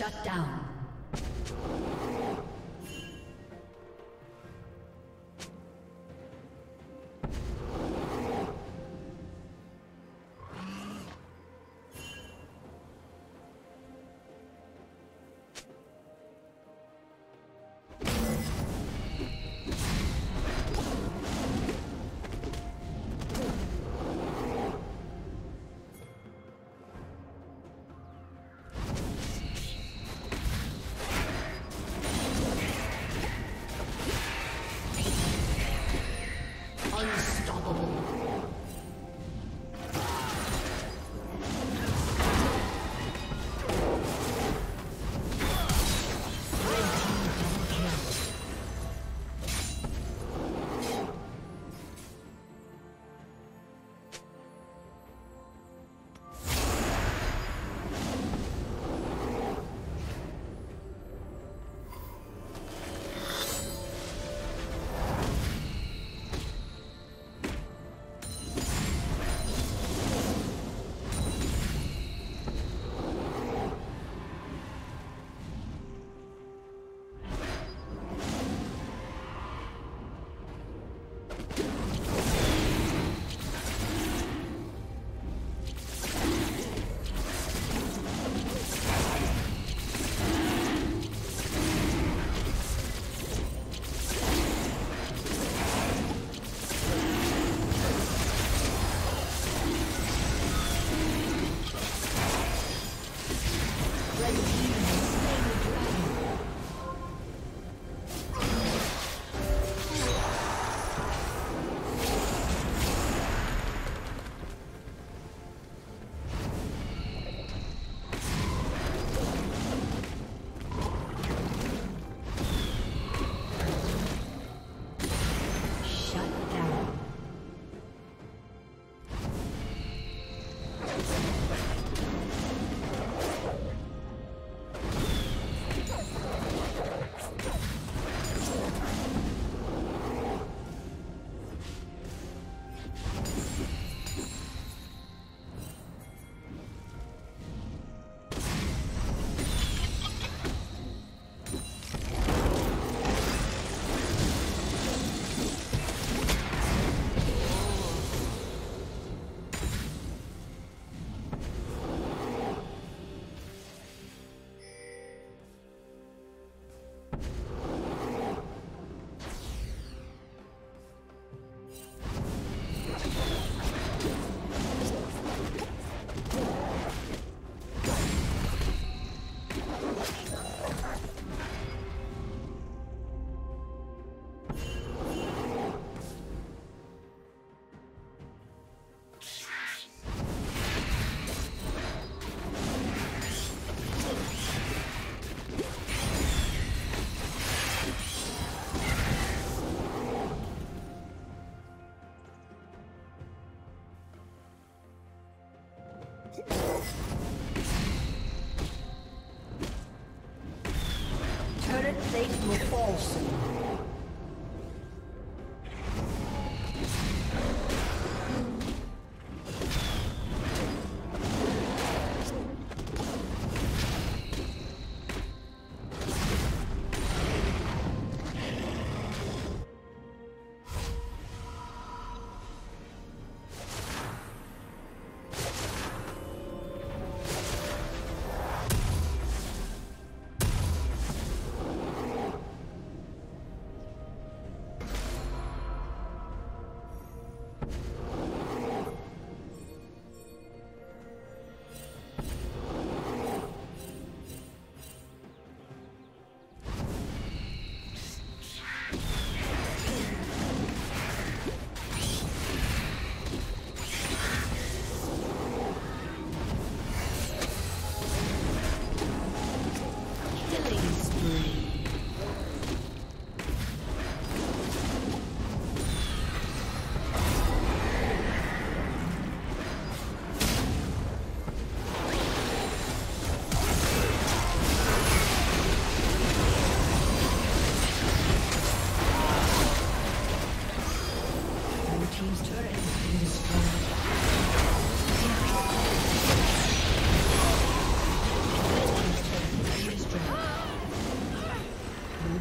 Shut down.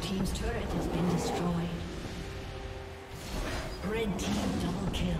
team's turret has been destroyed. Red team double kill.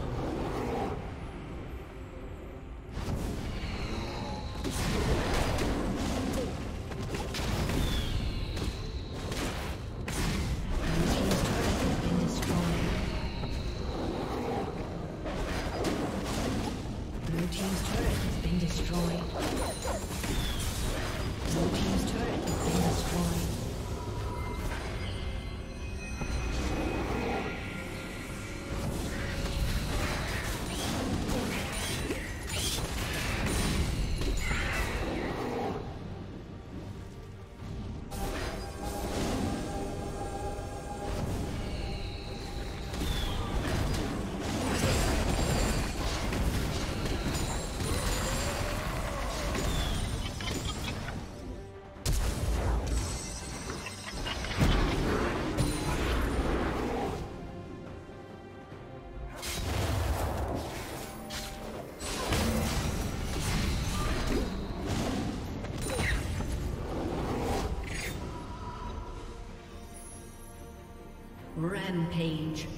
Rampage.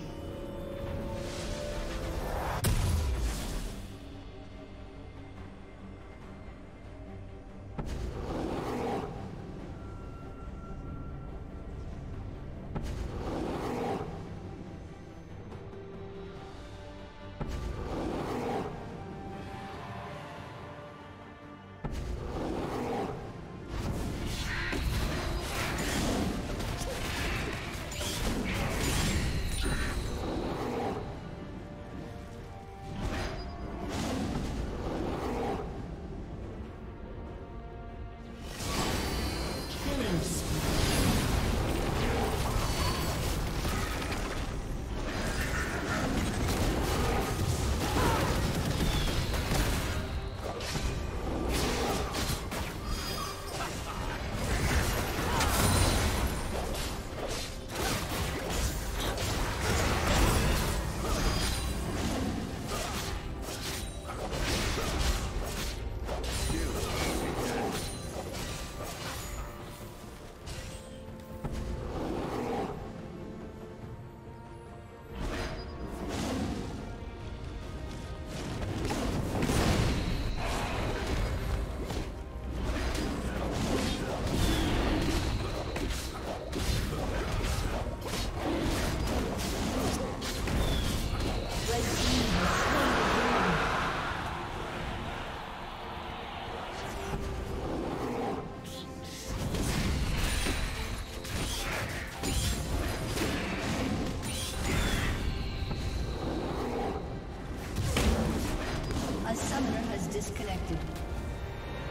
Disconnected.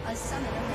A summoner